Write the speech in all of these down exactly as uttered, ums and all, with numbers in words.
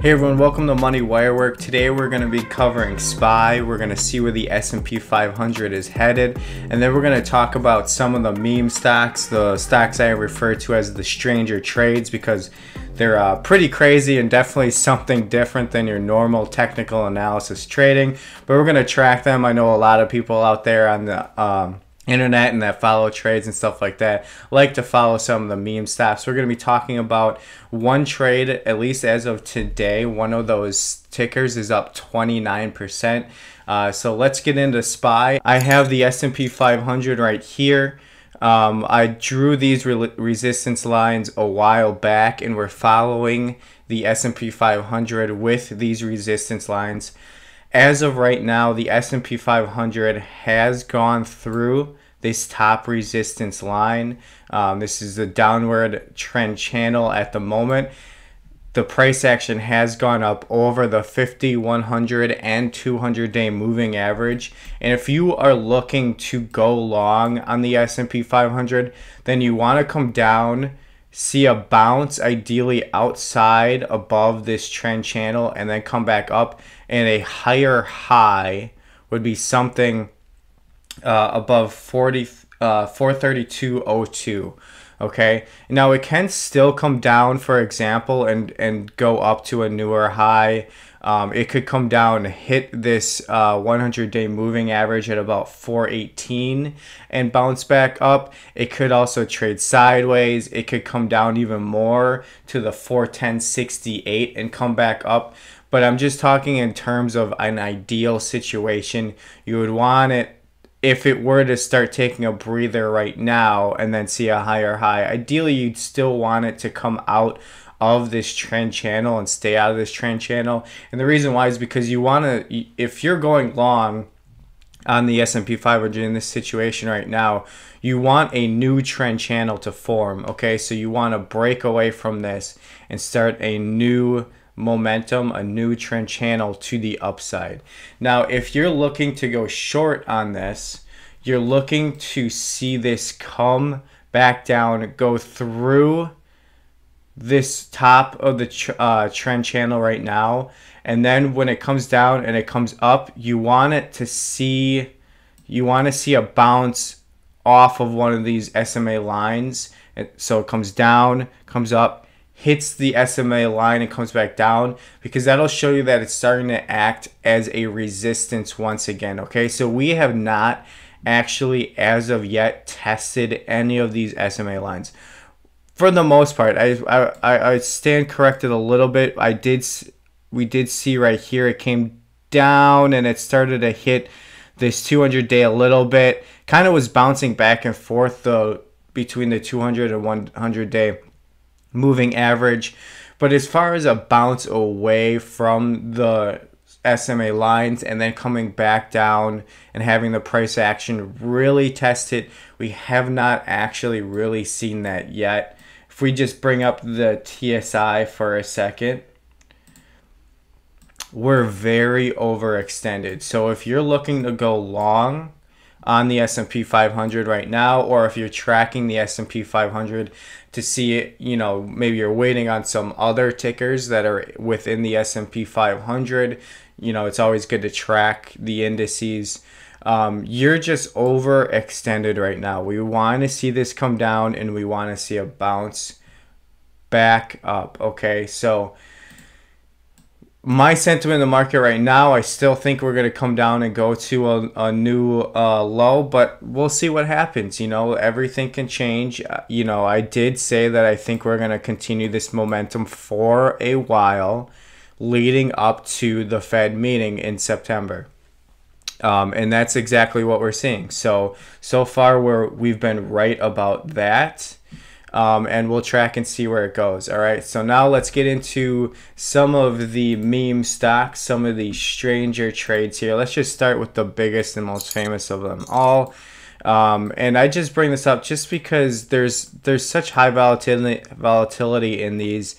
Hey everyone, welcome to Money Wirework. Today we're going to be covering S P Y, we're going to see where the S and P five hundred is headed, and then we're going to talk about some of the meme stocks, the stocks I refer to as the stranger trades, because they're uh, pretty crazy and definitely something different than your normal technical analysis trading, but we're going to track them. I know a lot of people out there on the um, internet and that follow trades and stuff like that like to follow some of the meme stocks. We're going to be talking about one trade, at least as of today. One of those tickers is up twenty-nine percent. Uh, so let's get into S P Y. I have the S and P five hundred right here. Um, I drew these re resistance lines a while back, and we're following the S and P five hundred with these resistance lines. As of right now, the S and P five hundred has gone through this top resistance line. Um, this is the downward trend channel at the moment. The price action has gone up over the fifty, one hundred, and two hundred day moving average. And if you are looking to go long on the S and P five hundred, then you want to come down, see a bounce ideally outside above this trend channel, and then come back up, and a higher high would be something uh, above forty, uh, four thirty-two oh two. Okay, now it can still come down, for example, and and go up to a newer high. Um, it could come down, hit this uh, one hundred day moving average at about four eighteen and bounce back up. It could also trade sideways. It could come down even more to the four ten sixty-eight and come back up. But I'm just talking in terms of an ideal situation. You would want it, if it were to start taking a breather right now and then see a higher high, ideally you'd still want it to come out of this trend channel and stay out of this trend channel. And the reason why is because you want to, if you're going long on the S and P five hundred in this situation right now, you want a new trend channel to form. Okay, so you want to break away from this and start a new momentum, a new trend channel to the upside. Now, if you're looking to go short on this, you're looking to see this come back down, go through this top of the tr uh, trend channel right now, and then when it comes down and it comes up, you want it to see, you want to see a bounce off of one of these S M A lines. So it comes down, comes up, hits the S M A line and comes back down, because that'll show you that it's starting to act as a resistance once again. Okay, so we have not actually as of yet tested any of these S M A lines for the most part. I I, I stand corrected a little bit. I did we did see right here it came down and it started to hit this two hundred day a little bit, kind of was bouncing back and forth though between the two hundred and one hundred day moving average. But as far as a bounce away from the S M A lines and then coming back down and having the price action really test it, we have not actually really seen that yet. If we just bring up the T S I for a second, we're very overextended. So if you're looking to go long on the S and P five hundred right now, or if you're tracking the S and P five hundred to see it, you know, maybe you're waiting on some other tickers that are within the S and P five hundred, you know, it's always good to track the indices. Um, you're just overextended right now. We want to see this come down and we want to see a bounce back up. Okay, so my sentiment in the market right now, I still think we're going to come down and go to a, a new uh, low, but we'll see what happens. You know, everything can change. You know, I did say that I think we're going to continue this momentum for a while leading up to the Fed meeting in September. Um, and that's exactly what we're seeing. So, so far we're, we've been right about that. Um, and we'll track and see where it goes. All right, so now let's get into some of the meme stocks, some of the stranger trades here. Let's just start with the biggest and most famous of them all. Um, and I just bring this up just because there's there's such high volatility volatility in these,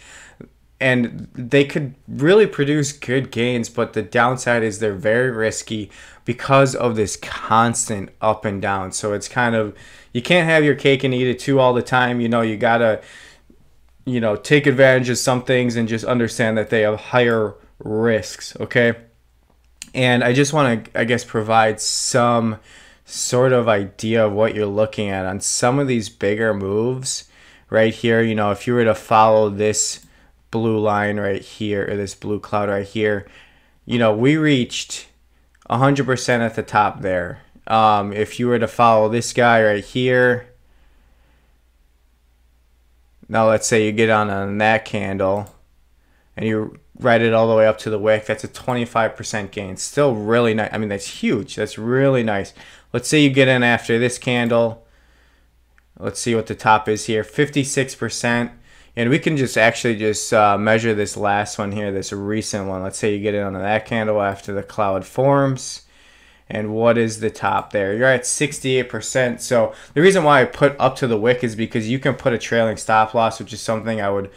and they could really produce good gains, but the downside is they're very risky because of this constant up and down. So it's kind of, you can't have your cake and eat it too all the time. You know, you gotta, you know, take advantage of some things and just understand that they have higher risks, okay? And I just want to, I guess, provide some sort of idea of what you're looking at on some of these bigger moves right here. You know, if you were to follow this blue line right here, or this blue cloud right here, you know, we reached one hundred percent at the top there. Um, if you were to follow this guy right here, now let's say you get on, on that candle and you ride it all the way up to the wick, that's a twenty-five percent gain. Still really nice. I mean, that's huge. That's really nice. Let's say you get in after this candle. Let's see what the top is here, fifty-six percent. And we can just actually just uh, measure this last one here, this recent one. Let's say you get in on that candle after the cloud forms. And what is the top there? You're at sixty-eight percent. So the reason why I put up to the wick is because you can put a trailing stop loss, which is something I would...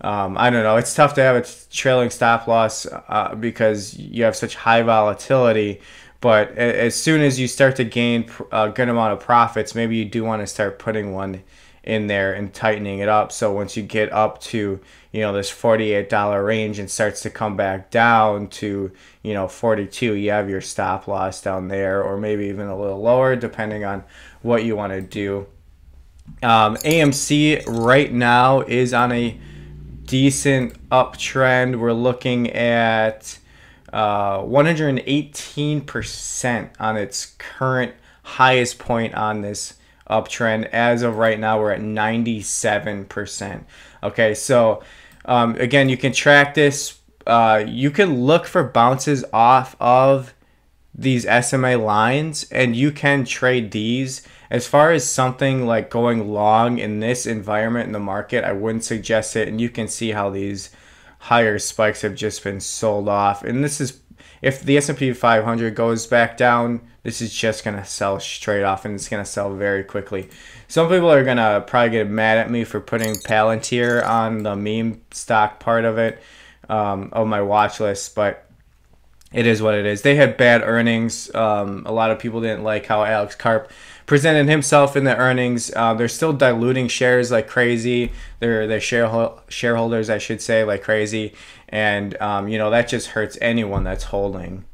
Um, I don't know, it's tough to have a trailing stop loss uh, because you have such high volatility, but as soon as you start to gain a good amount of profits, maybe you do want to start putting one in there and tightening it up. So once you get up to, you know, this forty-eight dollar range and starts to come back down to, you know, forty-two, you have your stop loss down there, or maybe even a little lower depending on what you want to do. Um, A M C right now is on a decent uptrend. We're looking at uh, one hundred eighteen percent on its current highest point on this uptrend. As of right now, we're at ninety-seven percent. Okay, so um, again, you can track this. Uh, you can look for bounces off of these S M A lines, and you can trade these. As far as something like going long in this environment in the market, I wouldn't suggest it. And you can see how these higher spikes have just been sold off. And this is, if the S and P five hundred goes back down, this is just going to sell straight off, and it's going to sell very quickly. Some people are going to probably get mad at me for putting Palantir on the meme stock part of it, um, of my watch list, but it is what it is. They had bad earnings. Um, a lot of people didn't like how Alex Karp presented himself in the earnings. Uh, they're still diluting shares like crazy. They're, they're shareho shareholders, I should say, like crazy. And, um, you know, that just hurts anyone that's holding.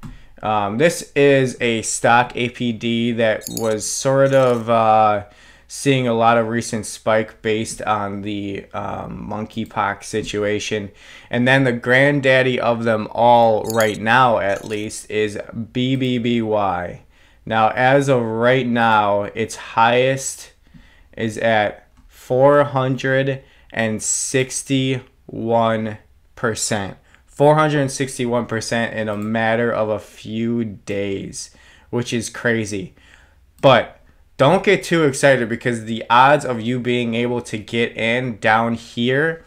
Um, this is a stock, A P D, that was sort of uh, seeing a lot of recent spike based on the um, monkeypox situation. And then the granddaddy of them all right now, at least, is B B B Y. Now, as of right now, its highest is at four hundred sixty-one percent. four hundred sixty-one percent in a matter of a few days, which is crazy. But don't get too excited, because the odds of you being able to get in down here,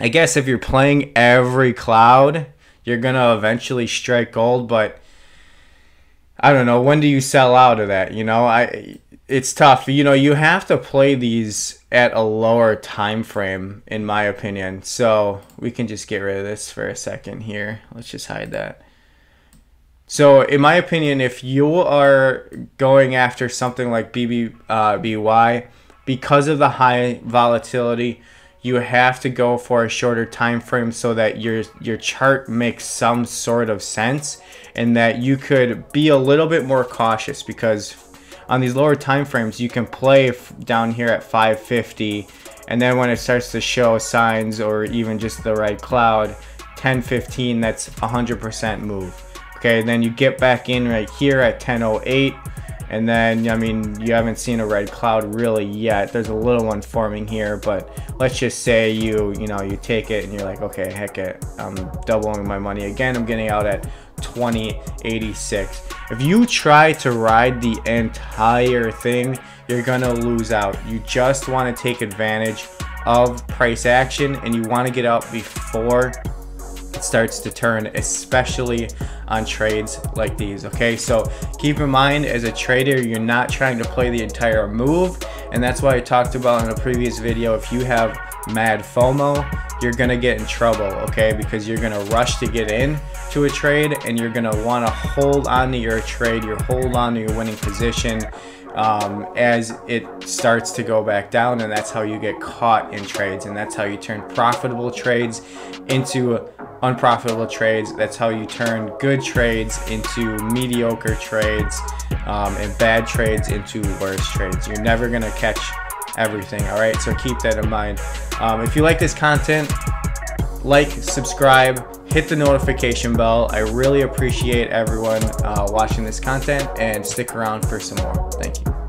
I guess if you're playing every cloud, you're going to eventually strike gold, but I don't know, when do you sell out of that? You know, I it's tough. You know, you have to play these at a lower time frame, in my opinion. So we can just get rid of this for a second here. Let's just hide that. So in my opinion, if you are going after something like B B B Y, because of the high volatility, you have to go for a shorter time frame so that your your chart makes some sort of sense, and that you could be a little bit more cautious, because on these lower time frames you can play down here at five fifty, and then when it starts to show signs or even just the red cloud, ten fifteen, that's one hundred percent move. Okay, then you get back in right here at ten oh eight. And then, I mean, you haven't seen a red cloud really yet. There's a little one forming here, but let's just say you, you know, you take it and you're like, okay, heck it, I'm doubling my money again. I'm getting out at twenty eighty-six. If you try to ride the entire thing, you're gonna lose out. You just wanna take advantage of price action, and you wanna get out before it starts to turn, especially on trades like these. Okay, so keep in mind, as a trader, you're not trying to play the entire move, and that's why I talked about in a previous video, if you have mad FOMO, you're gonna get in trouble. Okay, because you're gonna rush to get in to a trade, and you're gonna want to hold on to your trade, your hold on to your winning position, um, as it starts to go back down, and that's how you get caught in trades, and that's how you turn profitable trades into unprofitable trades. That's how you turn good trades into mediocre trades, um, and bad trades into worse trades. You're never gonna catch everything, all right? So keep that in mind. Um, if you like this content, like, subscribe, hit the notification bell. I really appreciate everyone uh, watching this content, and stick around for some more. Thank you.